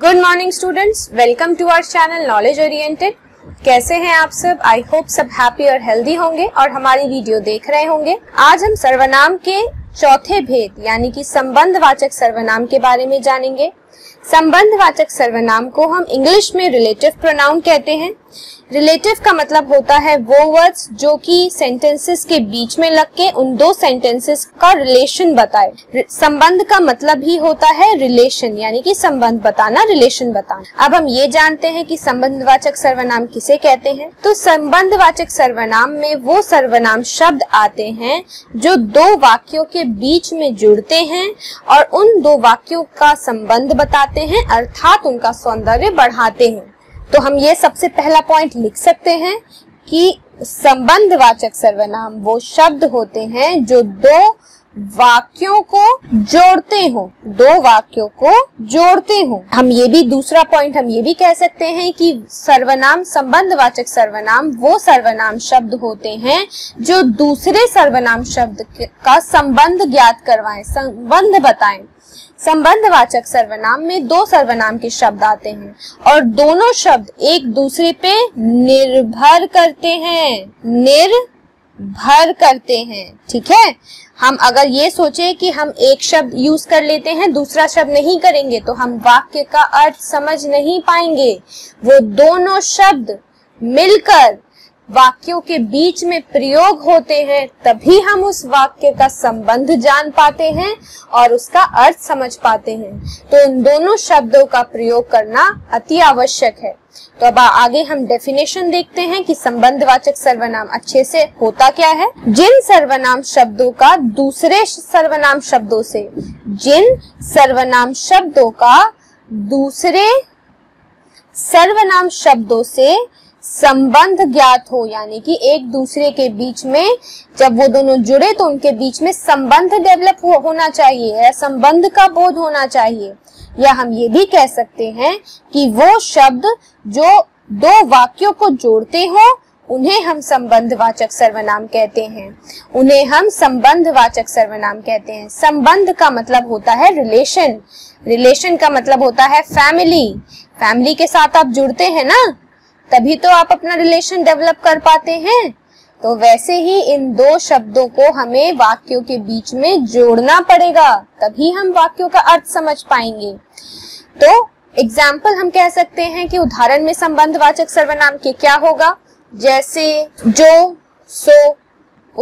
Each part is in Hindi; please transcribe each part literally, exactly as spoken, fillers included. Good morning students, welcome to our channel knowledge oriented. कैसे हैं आप सब? आई होप सब हैप्पी और हेल्दी होंगे और हमारी वीडियो देख रहे होंगे। आज हम सर्वनाम के चौथे भेद यानी कि संबंधवाचक सर्वनाम के बारे में जानेंगे। संबंधवाचक सर्वनाम को हम इंग्लिश में रिलेटिव प्रोनाउन कहते हैं। रिलेटिव का मतलब होता है वो वर्ड्स जो कि सेंटेंसेस के बीच में लग के उन दो सेंटेंसेस का रिलेशन बताए। संबंध का मतलब ही होता है रिलेशन, यानी कि संबंध बताना, रिलेशन बताना। अब हम ये जानते हैं कि संबंधवाचक सर्वनाम किसे कहते हैं। तो संबंधवाचक सर्वनाम में वो सर्वनाम शब्द आते हैं जो दो वाक्यों के बीच में जुड़ते हैं और उन दो वाक्यों का संबंध बताते हैं, अर्थात उनका सौंदर्य बढ़ाते हैं। तो हम ये सबसे पहला पॉइंट लिख सकते हैं कि संबंधवाचक सर्वनाम वो शब्द होते हैं जो दो वाक्यों को जोड़ते हो, दो वाक्यों को जोड़ते हो। हम ये भी दूसरा पॉइंट हम ये भी कह सकते हैं कि सर्वनाम संबंधवाचक सर्वनाम वो सर्वनाम शब्द होते हैं जो दूसरे सर्वनाम शब्द का संबंध ज्ञात करवाएं, संबंध बताएं। संबंधवाचक सर्वनाम में दो सर्वनाम के शब्द आते हैं और दोनों शब्द एक दूसरे पे निर्भर करते हैं, निर्भर करते हैं। ठीक है, हम अगर ये सोचे कि हम एक शब्द यूज कर लेते हैं दूसरा शब्द नहीं करेंगे तो हम वाक्य का अर्थ समझ नहीं पाएंगे। वो दोनों शब्द मिलकर वाक्यों के बीच में प्रयोग होते हैं, तभी हम उस वाक्य का संबंध जान पाते हैं और उसका अर्थ समझ पाते हैं। तो इन दोनों शब्दों का प्रयोग करना अति आवश्यक है। तो अब आगे हम डेफिनेशन देखते हैं कि संबंधवाचक सर्वनाम अच्छे से होता क्या है। जिन सर्वनाम शब्दों का दूसरे सर्वनाम शब्दों से जिन सर्वनाम शब्दों का दूसरे सर्वनाम शब्दों से संबंध ज्ञात हो, यानी कि एक दूसरे के बीच में जब वो दोनों जुड़े तो उनके बीच में संबंध डेवलप हो, होना चाहिए या संबंध का बोध होना चाहिए। या हम ये भी कह सकते हैं कि वो शब्द जो दो वाक्यों को जोड़ते हो उन्हें हम संबंधवाचक सर्वनाम कहते हैं, उन्हें हम संबंधवाचक सर्वनाम कहते हैं। संबंध का मतलब होता है रिलेशन, रिलेशन का मतलब होता है फैमिली। फैमिली के साथ आप जुड़ते हैं ना, तभी तो आप अपना रिलेशन डेवलप कर पाते हैं। तो वैसे ही इन दो शब्दों को हमें वाक्यों के बीच में जोड़ना पड़ेगा, तभी हम वाक्यों का अर्थ समझ पाएंगे। तो एग्जाम्पल हम कह सकते हैं कि उदाहरण में संबंधवाचक सर्वनाम के क्या होगा, जैसे जो, सो।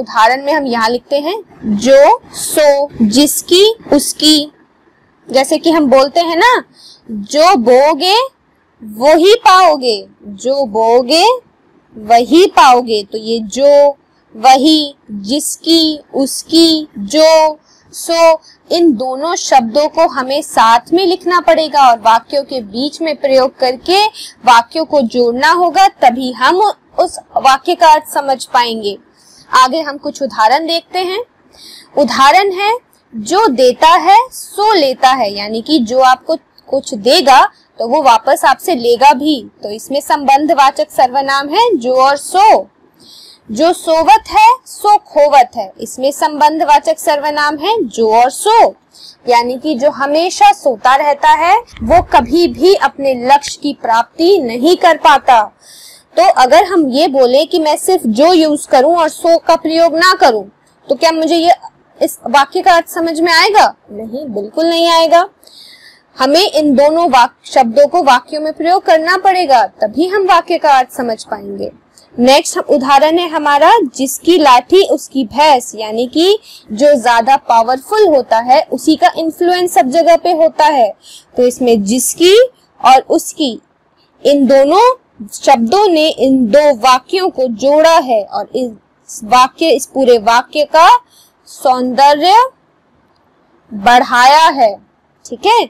उदाहरण में हम यहाँ लिखते हैं जो, सो, जिसकी, उसकी। जैसे कि हम बोलते हैं ना, जो बोगे वो ही पाओगे, जो बोगे वही पाओगे। तो ये जो, वही, जिसकी, उसकी, जो, सो, इन दोनों शब्दों को हमें साथ में लिखना पड़ेगा और वाक्यों के बीच में प्रयोग करके वाक्यों को जोड़ना होगा, तभी हम उस वाक्य का अर्थ समझ पाएंगे। आगे हम कुछ उदाहरण देखते हैं। उदाहरण है जो देता है सो लेता है, यानी कि जो आपको कुछ देगा तो वो वापस आपसे लेगा भी। तो इसमें संबंधवाचक सर्वनाम है जो और सो। जो सोवत है सो खोवत है, इसमें संबंधवाचक सर्वनाम है जो और सो, यानी कि जो हमेशा सोता रहता है वो कभी भी अपने लक्ष्य की प्राप्ति नहीं कर पाता। तो अगर हम ये बोले कि मैं सिर्फ जो यूज करूं और सो का प्रयोग ना करूं, तो क्या मुझे ये इस वाक्य का अर्थ समझ में आएगा? नहीं, बिल्कुल नहीं आएगा। हमें इन दोनों वाक्य शब्दों को वाक्यों में प्रयोग करना पड़ेगा, तभी हम वाक्य का अर्थ समझ पाएंगे। नेक्स्ट उदाहरण है हमारा जिसकी लाठी उसकी भैंस, यानी कि जो ज्यादा पावरफुल होता है उसी का इन्फ्लुएंस सब जगह पे होता है। तो इसमें जिसकी और उसकी, इन दोनों शब्दों ने इन दो वाक्यों को जोड़ा है और इस वाक्य इस पूरे वाक्य का सौंदर्य बढ़ाया है। ठीक है,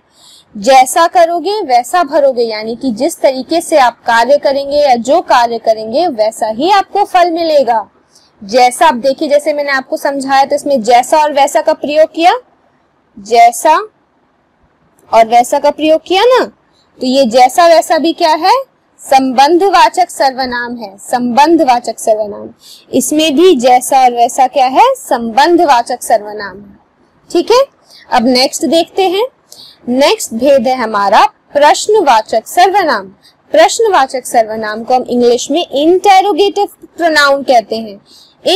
जैसा करोगे वैसा भरोगे, यानी कि जिस तरीके से आप कार्य करेंगे या जो कार्य करेंगे वैसा ही आपको फल मिलेगा। जैसा, आप देखिए जैसे मैंने आपको समझाया, तो इसमें जैसा और वैसा का प्रयोग किया, जैसा और वैसा का प्रयोग किया ना, तो ये जैसा वैसा भी क्या है, संबंधवाचक सर्वनाम है। संबंधवाचक सर्वनाम, इसमें भी जैसा और वैसा क्या है, संबंधवाचक सर्वनाम है। ठीक है, अब नेक्स्ट देखते हैं। नेक्स्ट भेद है हमारा प्रश्नवाचक सर्वनाम। प्रश्नवाचक सर्वनाम को हम इंग्लिश में इंटेरोगेटिव प्रोनाउन कहते हैं।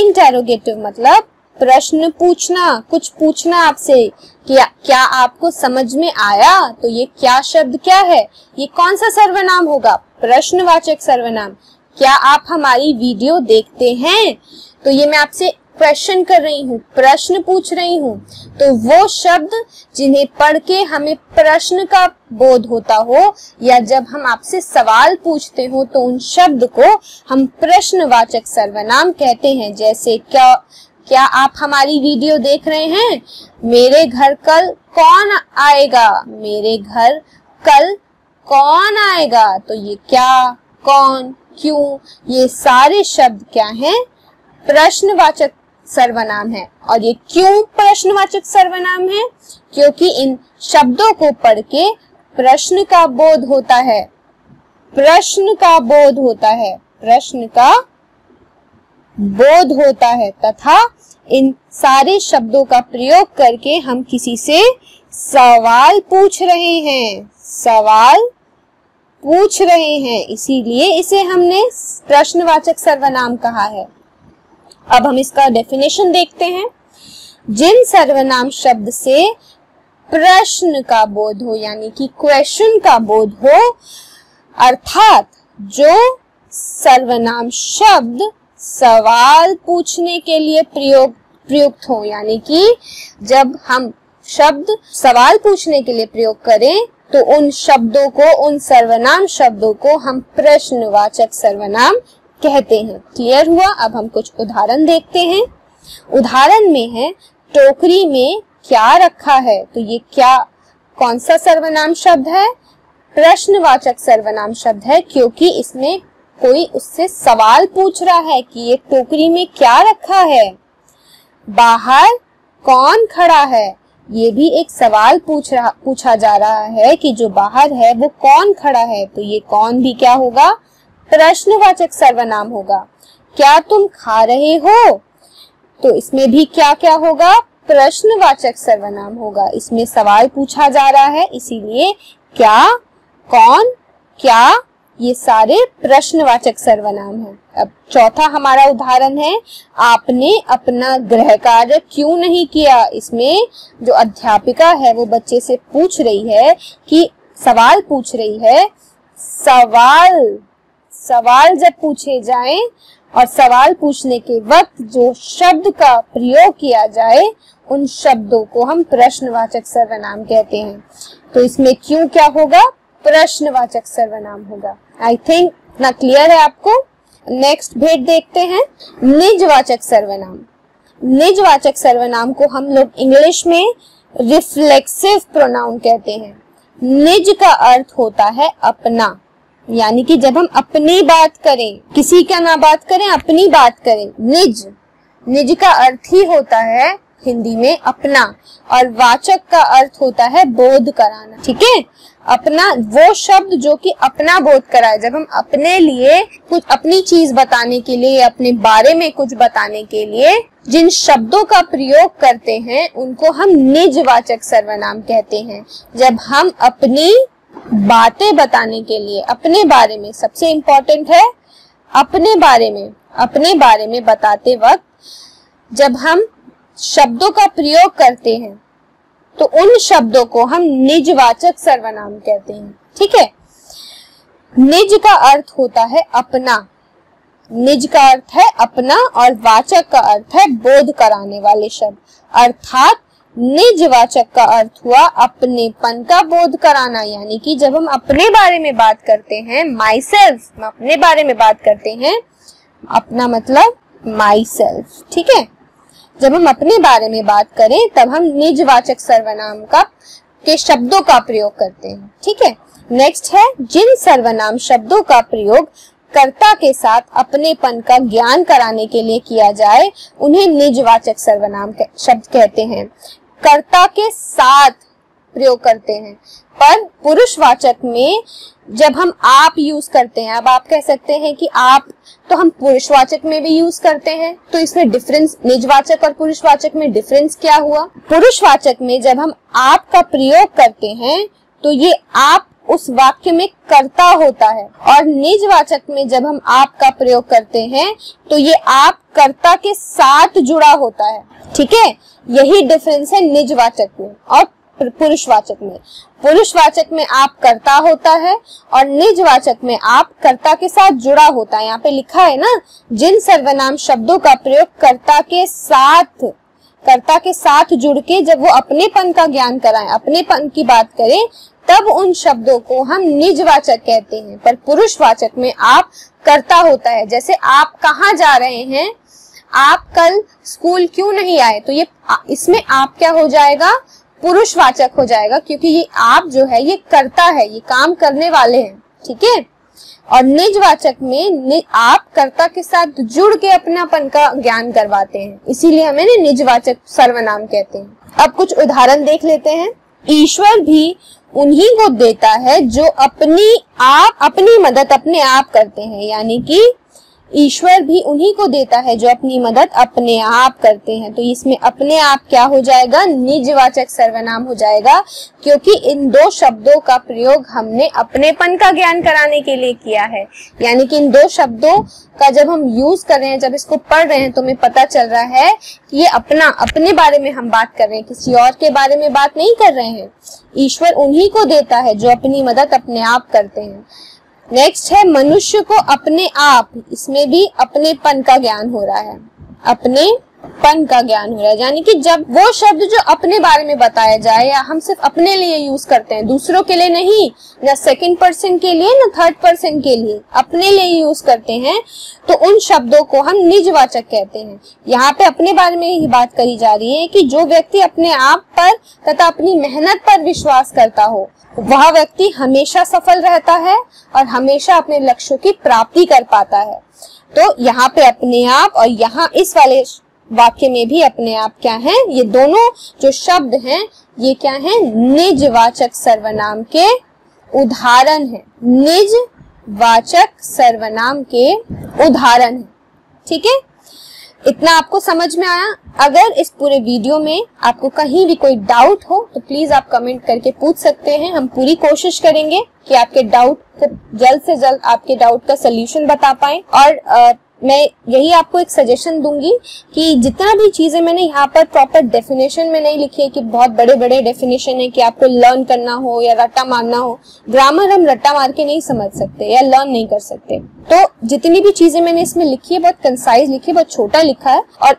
इंटेरोगेटिव मतलब प्रश्न पूछना, कुछ पूछना आपसे कि क्या आपको समझ में आया, तो ये क्या शब्द क्या है, ये कौन सा सर्वनाम होगा, प्रश्नवाचक सर्वनाम। क्या आप हमारी वीडियो देखते हैं, तो ये मैं आपसे क्वेश्चन कर रही हूँ, प्रश्न पूछ रही हूँ। तो वो शब्द जिन्हें पढ़ के हमें प्रश्न का बोध होता हो या जब हम आपसे सवाल पूछते हो तो उन शब्द को हम प्रश्नवाचक सर्वनाम कहते हैं। जैसे क्या क्या आप हमारी वीडियो देख रहे हैं, मेरे घर कल कौन आएगा, मेरे घर कल कौन आएगा। तो ये क्या, कौन, क्यों, ये सारे शब्द क्या हैं, प्रश्नवाचक सर्वनाम है। और ये क्यों प्रश्नवाचक सर्वनाम है, क्योंकि इन शब्दों को पढ़ के प्रश्न का बोध होता है, प्रश्न का बोध होता है, प्रश्न का बोध होता है। तथा इन सारे शब्दों का प्रयोग करके हम किसी से सवाल पूछ रहे हैं, सवाल पूछ रहे हैं, इसीलिए इसे हमने प्रश्नवाचक सर्वनाम कहा है। अब हम इसका डेफिनेशन देखते हैं। जिन सर्वनाम शब्द से प्रश्न का बोध हो, यानी कि क्वेश्चन का बोध हो, अर्थात जो सर्वनाम शब्द सवाल पूछने के लिए प्रयोग प्रयुक्त हो, यानी कि जब हम शब्द सवाल पूछने के लिए प्रयोग करें तो उन शब्दों को, उन सर्वनाम शब्दों को हम प्रश्नवाचक सर्वनाम कहते हैं। क्लियर हुआ। अब हम कुछ उदाहरण देखते हैं। उदाहरण में है, टोकरी में क्या रखा है। तो ये क्या, कौन सा सर्वनाम शब्द है, प्रश्नवाचक सर्वनाम शब्द है, क्योंकि इसमें कोई उससे सवाल पूछ रहा है कि ये टोकरी में क्या रखा है। बाहर कौन खड़ा है, ये भी एक सवाल पूछ रहा पूछा जा रहा है कि जो बाहर है वो कौन खड़ा है। तो ये कौन भी क्या होगा, प्रश्नवाचक सर्वनाम होगा। क्या तुम खा रहे हो, तो इसमें भी क्या क्या होगा, प्रश्नवाचक सर्वनाम होगा। इसमें सवाल पूछा जा रहा है, इसीलिए क्या, कौन, क्या, ये सारे प्रश्नवाचक सर्वनाम हैं। अब चौथा हमारा उदाहरण है, आपने अपना गृह कार्य क्यों नहीं किया। इसमें जो अध्यापिका है वो बच्चे से पूछ रही है कि सवाल पूछ रही है, सवाल सवाल जब पूछे जाएं और सवाल पूछने के वक्त जो शब्द का प्रयोग किया जाए उन शब्दों को हम प्रश्नवाचक सर्वनाम कहते हैं। तो इसमें क्यों क्या होगा, प्रश्नवाचक सर्वनाम होगा। आई थिंक इतना क्लियर है आपको। नेक्स्ट भेद देखते हैं, निजवाचक सर्वनाम। निजवाचक सर्वनाम को हम लोग इंग्लिश में रिफ्लेक्सिव प्रोनाउन कहते हैं। निज का अर्थ होता है अपना, यानी कि जब हम अपनी बात करें, किसी का ना बात करें, अपनी बात करें। निज निज का अर्थ ही होता है हिंदी में अपना, और वाचक का अर्थ होता है बोध कराना। ठीक है, अपना वो शब्द जो कि अपना बोध कराए, जब हम अपने लिए कुछ, अपनी चीज बताने के लिए, अपने बारे में कुछ बताने के लिए जिन शब्दों का प्रयोग करते हैं उनको हम निजवाचक सर्वनाम कहते हैं। जब हम अपनी बातें बताने के लिए, अपने बारे में, सबसे इम्पोर्टेंट है अपने बारे में, अपने बारे में बताते वक्त जब हम शब्दों का प्रयोग करते हैं तो उन शब्दों को हम निजवाचक सर्वनाम कहते हैं। ठीक है, निज का अर्थ होता है अपना, निज का अर्थ है अपना, और वाचक का अर्थ है बोध कराने वाले शब्द। अर्थात निजवाचक का अर्थ हुआ अपनेपन का बोध कराना, यानी कि जब हम अपने बारे में बात करते हैं, माई सेल्फ, अपने बारे में बात करते हैं, अपना मतलब माई सेल्फ। ठीक है, जब हम अपने बारे में बात करें तब हम निजवाचक सर्वनाम का के शब्दों का प्रयोग करते हैं। ठीक है, नेक्स्ट है, जिन सर्वनाम शब्दों का प्रयोग कर्ता के साथ अपनेपन का ज्ञान कराने के लिए किया जाए उन्हें निजवाचक सर्वनाम शब्द कहते हैं। कर्ता के साथ प्रयोग करते हैं, पर पुरुषवाचक में जब हम आप यूज करते हैं, अब आप कह सकते हैं कि आप, तो हम पुरुषवाचक में भी यूज करते हैं, तो इसमें डिफरेंस, निजवाचक और पुरुषवाचक में डिफरेंस क्या हुआ। पुरुषवाचक में जब हम आप का प्रयोग करते हैं तो ये आप उस वाक्य में कर्ता होता है और निजवाचक में जब हम आप का प्रयोग करते हैं तो ये आप कर्ता के साथ जुड़ा होता है। ठीक है, यही डिफरेंस है निजवाचक में और पुरुषवाचक में। पुरुषवाचक में आप कर्ता होता है और निजवाचक में आप कर्ता के साथ जुड़ा होता है। यहाँ पे लिखा है ना, जिन सर्वनाम शब्दों का प्रयोग कर्ता के साथ कर्ता के साथ जुड़ के जब वो अपनेपन का ज्ञान कराएं, अपनेपन की बात करें, तब उन शब्दों को हम निजवाचक कहते हैं। पर पुरुषवाचक में आप कर्ता होता है। जैसे आप कहाँ जा रहे हैं, आप कल स्कूल क्यों नहीं आए, तो ये इसमें आप क्या हो जाएगा, पुरुषवाचक हो जाएगा, क्योंकि ये आप जो है ये कर्ता है, ये काम करने वाले हैं। ठीक है, और निजवाचक में आप कर्ता के साथ जुड़ के अपनापन का ज्ञान करवाते हैं, इसीलिए हम इन्हें निजवाचक सर्वनाम कहते हैं। अब कुछ उदाहरण देख लेते हैं। ईश्वर भी उन्हीं को देता है जो अपनी आप अपनी मदद अपने आप करते हैं, यानी कि ईश्वर भी उन्हीं को देता है जो अपनी मदद अपने आप करते हैं। तो इसमें अपने आप क्या हो जाएगा, निजवाचक सर्वनाम हो जाएगा, क्योंकि इन दो शब्दों का प्रयोग हमने अपनेपन का ज्ञान कराने के लिए किया है। यानी कि इन दो शब्दों का जब हम यूज कर रहे हैं, जब इसको पढ़ रहे हैं, तो हमें पता चल रहा है कि ये अपना अपने बारे में हम बात कर रहे हैं, किसी और के बारे में बात नहीं कर रहे हैं। ईश्वर उन्हीं को देता है जो अपनी मदद अपने आप करते हैं। नेक्स्ट है मनुष्य को अपने आप, इसमें भी अपनेपन का ज्ञान हो रहा है, अपनेपन का ज्ञान हो रहा है। यानी कि जब वो शब्द जो अपने बारे में बताया जाए या हम सिर्फ अपने लिए यूज करते हैं, दूसरों के लिए नहीं, ना सेकंड पर्सन के लिए ना थर्ड पर्सन के लिए, अपने लिए यूज करते हैं, तो उन शब्दों को हम निजवाचक कहते हैं। यहाँ पे अपने बारे में ही बात करी जा रही है कि जो व्यक्ति अपने आप पर तथा अपनी मेहनत पर विश्वास करता हो, वह व्यक्ति हमेशा सफल रहता है और हमेशा अपने लक्ष्यों की प्राप्ति कर पाता है। तो यहाँ पे अपने आप और यहाँ इस वाले वाक्य में भी अपने आप क्या है, ये दोनों जो शब्द हैं ये क्या है, निजवाचक सर्वनाम के उदाहरण है, निजवाचक सर्वनाम के उदाहरण है। ठीक है, इतना आपको समझ में आया। अगर इस पूरे वीडियो में आपको कहीं भी कोई डाउट हो तो प्लीज आप कमेंट करके पूछ सकते हैं। हम पूरी कोशिश करेंगे कि आपके डाउट को जल्द से जल्द आपके डाउट का सलूशन बता पाएं। और आ, मैं यही आपको एक सजेशन दूंगी कि जितना भी चीजें मैंने यहाँ पर प्रॉपर डेफिनेशन में नहीं लिखी है कि बहुत बड़े बड़े डेफिनेशन है कि आपको लर्न करना हो या रट्टा मारना हो, ग्रामर हम रट्टा मार के नहीं समझ सकते या लर्न नहीं कर सकते। तो जितनी भी चीजें मैंने इसमें लिखी है बहुत कंसाइज लिखी है, बहुत छोटा लिखा है और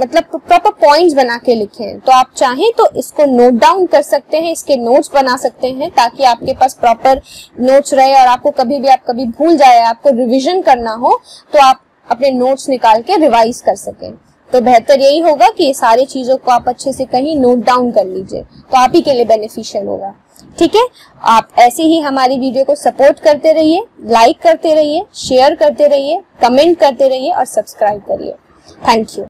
मतलब प्रॉपर पॉइंट्स बना के लिखे हैं। तो आप चाहें तो इसको नोट डाउन कर सकते हैं, इसके नोट्स बना सकते हैं, ताकि आपके पास प्रॉपर नोट्स रहे और आपको कभी भी आप कभी भूल जाए, आपको रिविजन करना हो तो आप अपने नोट्स निकाल के रिवाइज कर सकें। तो बेहतर यही होगा कि ये सारी चीजों को आप अच्छे से कहीं नोट डाउन कर लीजिए, तो आप ही के लिए बेनिफिशियल होगा। ठीक है, आप ऐसे ही हमारी वीडियो को सपोर्ट करते रहिए, लाइक करते रहिए, शेयर करते रहिए, कमेंट करते रहिए और सब्सक्राइब करिए। Thank you.